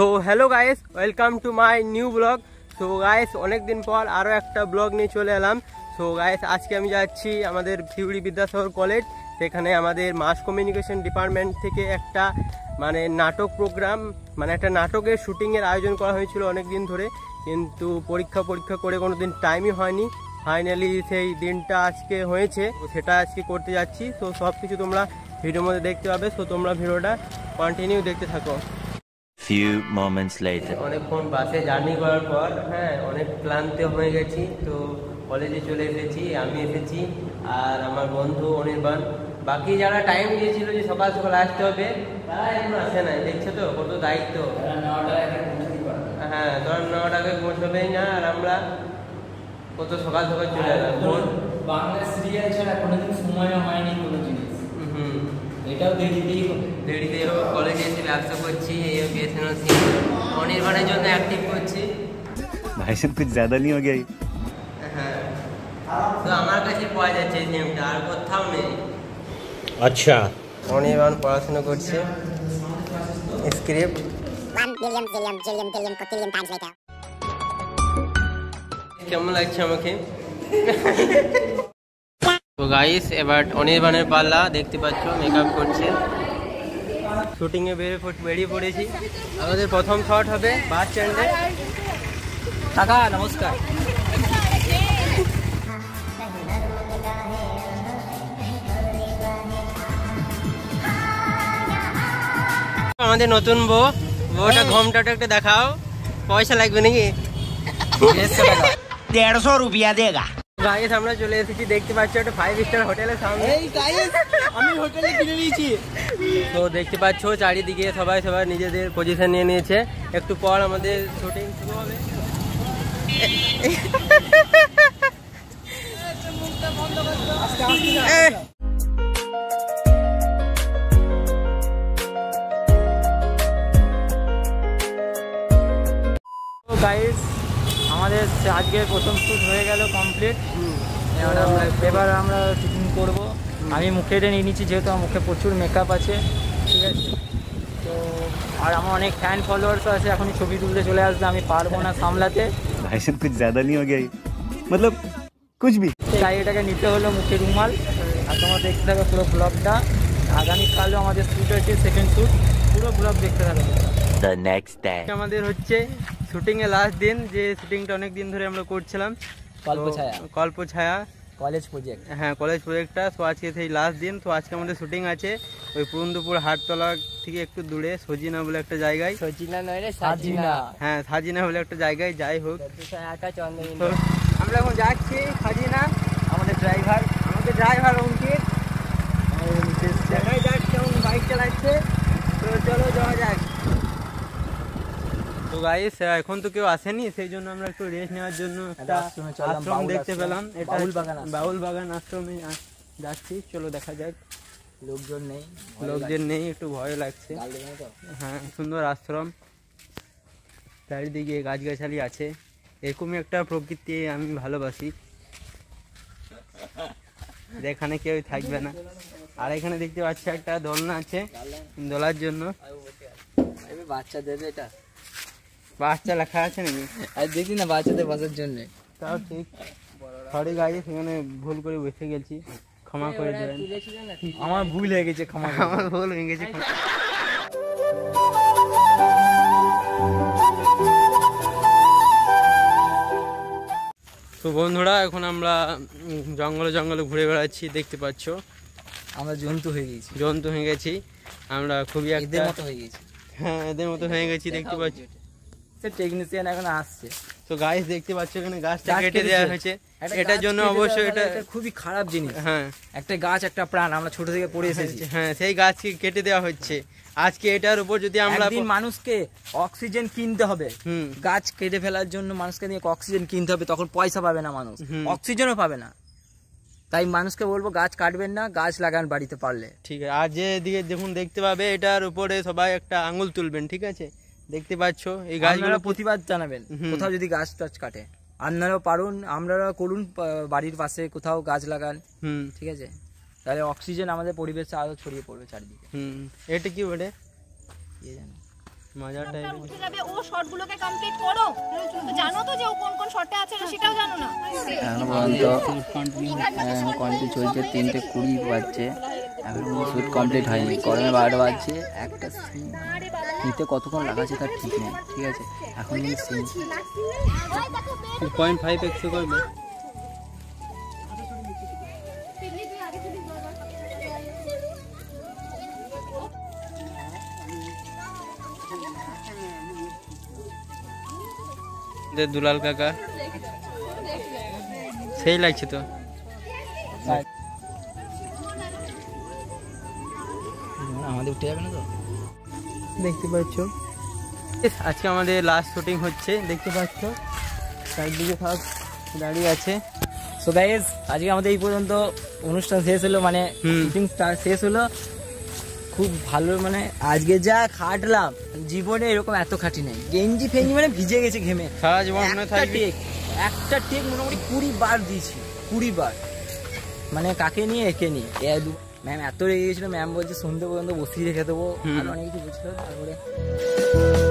So hello guys welcome to my new blog. So guys अनेक दिन पर आरो एकटा ब्लॉग निये चले एलाम। सो गाइस आजके आमी जाच्छि आमादेर सिउड़ी विद्यासागर कॉलेज, सेखाने आमादेर मास कम्युनिकेशन डिपार्टमेंट थेके एकटा माने नाटक प्रोग्राम माने एकटा नाटकेर शुटिंगेर आयोजन करा हयेछिलो अनेक दिन धरे, किन्तु परीक्षा परीक्षा करे कोनोदिन टाइमई हयनि। फाइनली सेई दिनटा आजके हयेछे, सेटा आजके करते जाच्छि। सो सबकिछु तोमरा भिडियोर मধ্যে দেখতে পাবে, সো তোমরা ভিডিওটা কন্টিনিউ দেখতে থাকো। few moments later অনেকক্ষণ বাসে জার্নি করার পর হ্যাঁ অনেক ক্লান্ত হয়ে গেছি, তো কলেজে চলে এসেছি। আমি এসেছি আর আমার বন্ধু অনির্বাণ। বাকি যারা টাইম দিয়েছিল যে সকাল সকাল আসতে হবে তারা এখনো আসে না। দেখছো তো কত দায়িত্ব, হ্যাঁ ধর 9টাকে পৌঁছবেই না আর আমরা কত সকাল সকাল চলে এলাম। বাংলা সিরিয়াল ছাড়া কোনোদিন সময় হয়নি কোনো জিনিস। এটাও দেরিতেই হবে, দেরিতেই হবে। কলেজে এসে ব্যবসা করছি, এই বিএসএনএল সিম অনির্বাণের জন্য অ্যাক্টিভ করছি। ভাই সব কিছু ज़्यादा नहीं हो गया? হ্যাঁ তো আমার কাছে পাওয়া যাচ্ছে এই নিয়মটা আর কোথাও নেই। আচ্ছা অনির্বাণ পড়াশোনা করছে স্ক্রিপ্ট 1 billion times later। কেমন লাগছে আমাকে? तो गाइस এবার অনির্বাণের পাল্লা, দেখতে পাচ্ছ মেকআপ করছে। শুটিং এ বেরিয়ে পড়েছি। আমাদের প্রথম শট হবে বাস স্ট্যান্ডে। কাকা নমস্কার। আমাদের নতুন বউ, বউটা ঘোমটাটা একটু দেখাও। পয়সা লাগবে নাকি? 150 রুপিয়া দেগা। गाइस আমরা চলে এসেছি দেখতে পাচ্ছ একটা 5 স্টার হোটেলের সামনে। এই गाइस আমি হোটেলে কিনে নিয়েছি। তো দেখতে পাচ্ছ চারিদিকে সবাই সবাই নিজেদের পজিশন নিয়ে নিয়েছে। একটু পর আমাদের শুটিং শুরু হবে। মুখটা বন্ধ করো। আস্তে আস্তে তো गाइस আমাদের আজকে প্রথম শুট হয়ে গেল কমপ্লিট। এবারে আমরা শুটিং করব। আমি মুখে এটা নিয়ে নিচ্ছি যেহেতু আমার মুখে প্রচুর মেকআপ আছে, ঠিক আছে। তো আর আমার অনেক ফ্যান ফলোয়ার্সও আছে, এখনই ছবি তুলতে চলে আসলে আমি পারবো না সামলাতে। ভাই সব কিছু ज़्यादा नहीं हो गया मतलब कुछ भी। তাই এটাকে নিতে হলো মুখে রুমাল। আর তোমরা দেখতে থাকো পুরো ব্লগটা। আগামীকালও আমাদের শুট আছে, সেকেন্ড শুট। পুরো ব্লগ দেখতে থাকো। The next day আমাদের হচ্ছে शूटिंग लास्ट दिन जे शूटिंग अनेक दिन धरे आमरा करछिलाम कल्प छाया कॉलेज प्रोजेक्ट, हाँ कॉलेज प्रोजेक्टा। तो आज के लास्ट दिन, तो आज के आमादेर शूटिंग आछे ओई पुरंदपुर हाटतला थेके एकटु दूरे सजिना बोले एकटा जायगाय। सजिना नय रे साजिना, हाँ साजिना बोले एकटा जायगाय। जाई होक आका चंद्रबिंदु आमरा एखन जाच्छि साजिना। आमादेर ड्राइवर अंकित बाइक चालाच्छे। तो चलो जाओया जाक। तो गाइस এখন তো কেউ আসেনি, সেই জন্য আমরা একটু রেস্ট নেওয়ার জন্য একটা আশ্রম দেখতে পেলাম। এটা বাউল বাগান আশ্রমে যাচ্ছি। চলো দেখা যাক। লোকজন নেই, একটু ভয় লাগছে। হ্যাঁ সুন্দর আশ্রম, চারিদিকে গাছগাছালি আছে। এরকমই একটা প্রকৃতি আমি ভালোবাসি, যেখানে কেউ থাকবে না। আর এখানে দেখতে পাচ্ছি একটা দোলনা আছে দোলার জন্য। বাচ্চা দেবে এটা বাচ্চা লেখা আছে নাকি? আর দেখি না বাচ্চাদের বসার জন্য। তাও ঠিক। সরি গাইস এখানে ভুল করে বসে গেছি, ক্ষমা করে দেবেন। আমার ভুল হয়ে গেছে, ক্ষমা। আমার ভুল হয়ে গেছে। তো বন্ধুরা এখন আমরা জঙ্গলে ঘুরে বেড়াচ্ছি, দেখতে পাচ্ছ। আমরা জন্তু হয়ে গেছি আমরা, খুবই একদের মতো হয়ে গেছি। হ্যাঁ এদের মতো হয়ে গেছি, দেখতে পাচ্ছ। টেকনিশিয়ান এখন আসছে। তো গাইস দেখতে পাচ্ছ এখানে গাছটা কেটে দেওয়া হয়েছে। এটার জন্য অবশ্য এটা খুবই খারাপ জিনিস। হ্যাঁ একটা গাছ একটা প্রাণ, আমরা ছোট থেকে পড়ে এসেছি। হ্যাঁ সেই গাছকে কেটে দেওয়া হচ্ছে। আজকে এটার উপর যদি আমরা একদিন মানুষকে অক্সিজেন কিনতে হবে, গাছ কেটে ফেলার জন্য মানুষকে নিয়ে অক্সিজেন কিনতে হবে, তখন পয়সা পাবে না মানুষ, অক্সিজেনও পাবে না। তাই মানুষকে বলবো গাছ কাটবেন না, গাছ লাগান বাড়িতে পারলে, ঠিক আছে। আর যেদিকে যখন দেখতে পাবে এটার উপরে সবাই একটা আঙুল তুলবেন, ঠিক আছে। দেখতে পাচ্ছ এই গাছগুলো। প্রতিবাদ জানাবেন কোথাও যদি গাছ টাছ কাটে। আপনারাও পারুন, আমরাও করুন, বাড়ির পাশে কোথাও গাছ লাগান, ঠিক আছে। তাহলে অক্সিজেন আমাদের পরিবেশে আরো ছড়িয়ে পড়বে চারিদিকে। এটা কি বলে? मजा टाइम उठे যাবে ও শর্টগুলোকে কমপ্লিট করো তুমি জানো তো যে ও কোন কোন শর্টে আছে সেটাও জানো না এখন পর্যন্ত কন্টি চলছে 3:20 বাজে এখন শুট কমপ্লিট হয়নি করোনা 12টা বাজে একটা সিন নিতে কতক্ষণ লাগাছে তার ঠিক নেই ঠিক আছে এখন এই সিন 2.5x করবে दे दुलाल काका सही लगे तो उठे जाबे ना तो देखते पाच्छो आज के हमारे लास्ट शूटिंग होच्छे देखते पाच्छो साइड दिके सब दाड़ी आछे सो गाइस आज के हमारे पर्यन्त अनुष्ठान शेष हलो माने शूटिंग शेष हलो खूब भालो माने आज के जा खाटलाम जीवने एरकम एत खाटी नहीं गेंजी फेंजी माने भिजे गेছে ঘেমে সারা জীবন মনে থাকবে একটা টেক মোটামুটি 20 বার দিয়েছি 20 বার মানে কাকে নিয়ে একে নিয়ে এদু ম্যাম এত রেগে গিয়েছিল ম্যাম বলছে সন্ধে পর্যন্ত বসিয়ে রেখে দেব আর অনেক কিছু বুঝলো তারপরে